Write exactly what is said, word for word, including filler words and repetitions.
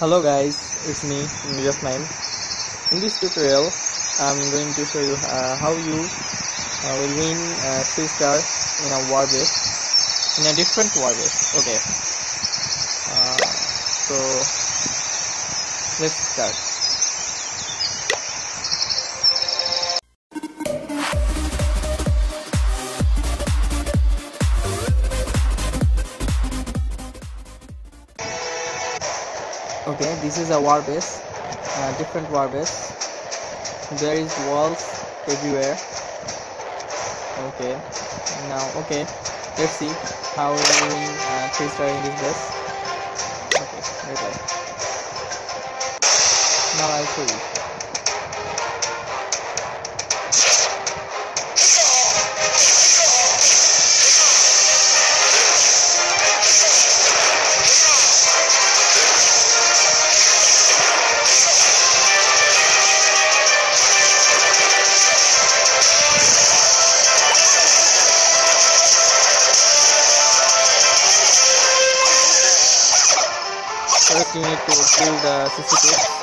Hello guys, it's me, Nirjasman. In this tutorial, I'm going to show you uh, how you uh, will win uh, three star in a war base, in a different war base. Okay, uh, so let's start. Okay, this is a war base, uh, different war base. There is walls everywhere. Okay, now okay, let's see how we win uh, three star in this base. Okay, right there. Now I'll show you. First you need to build the C C T V.